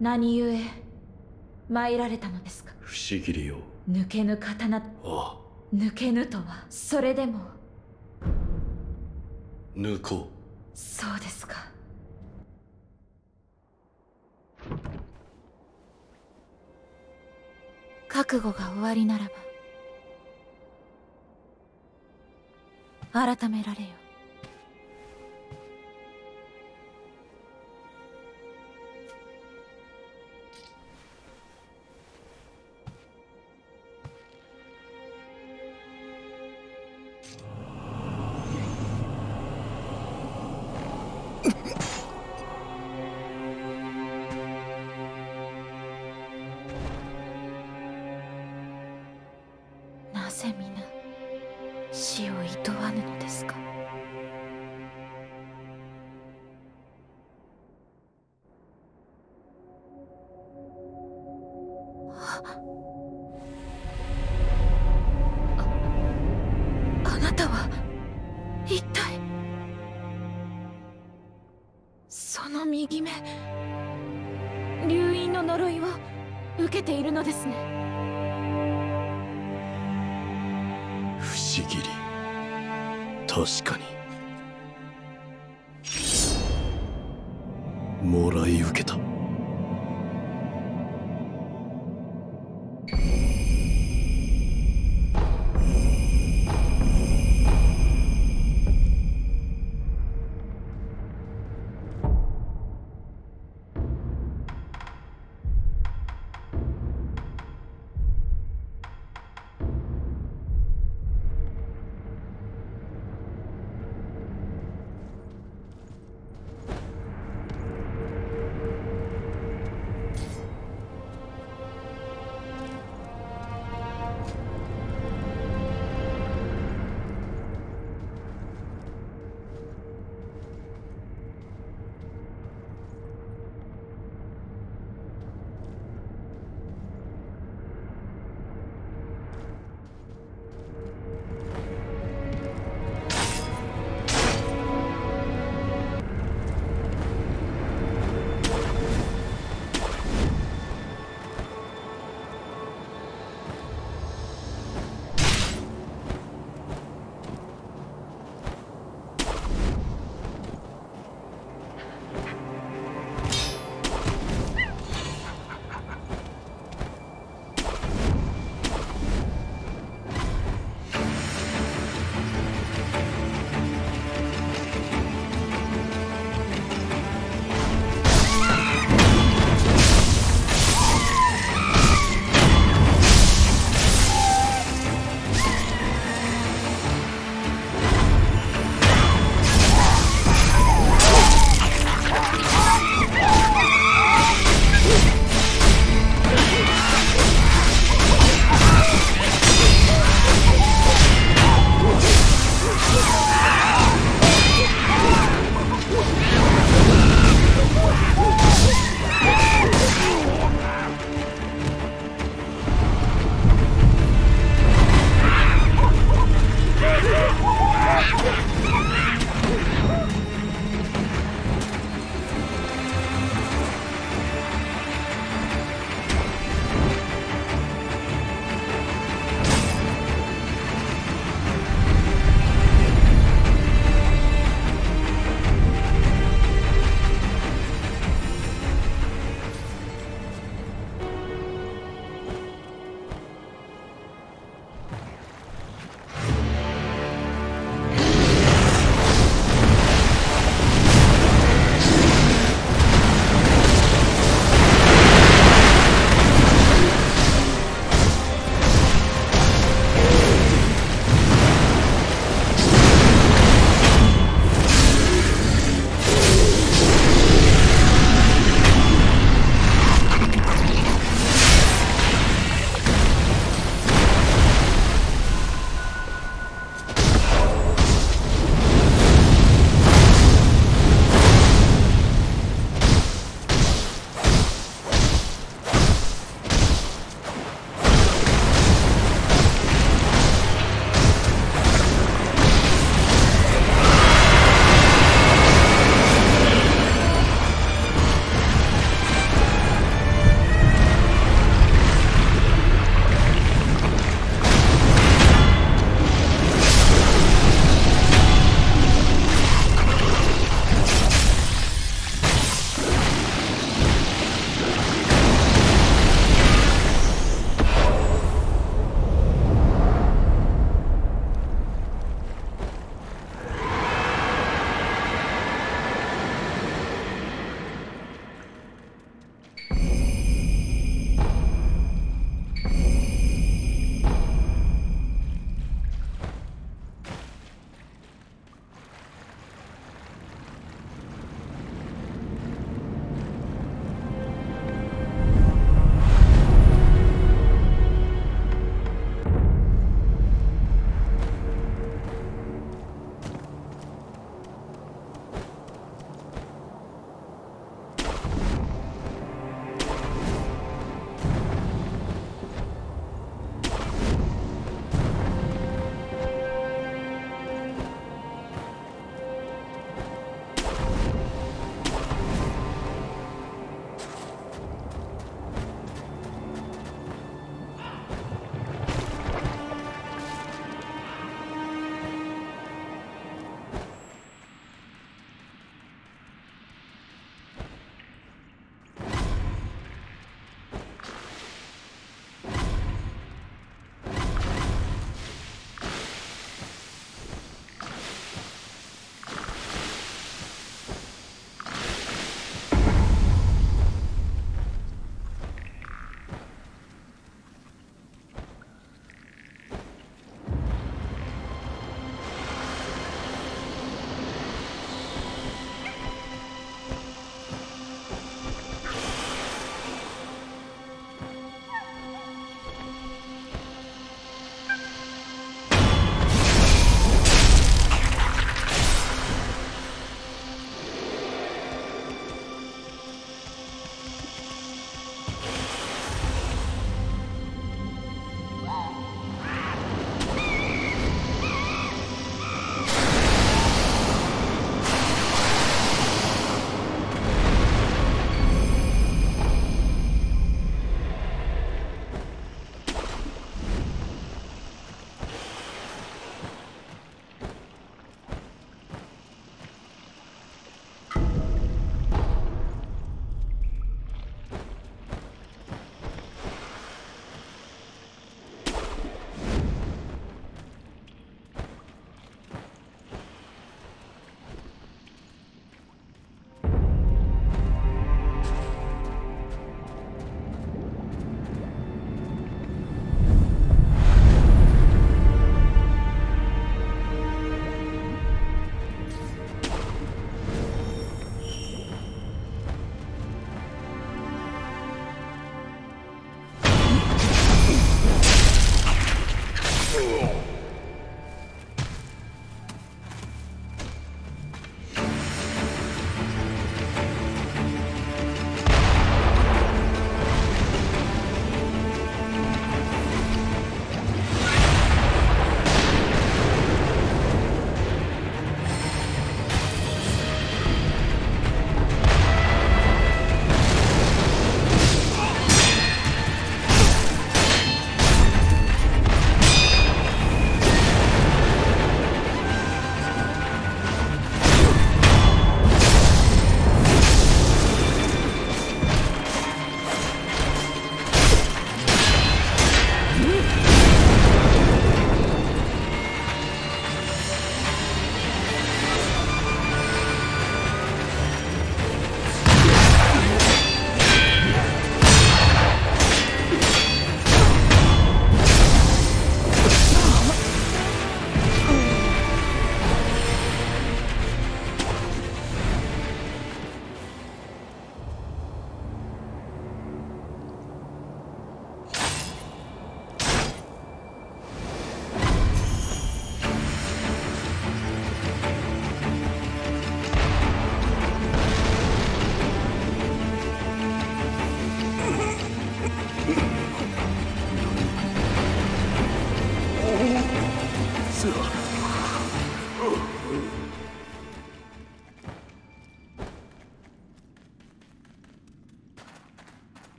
何故参られたのですか。不思議りよ。抜けぬ刀。ああ、抜けぬとはそれでも。抜こう。そうですか。覚悟が終わりならば改められよ。もらい受けた。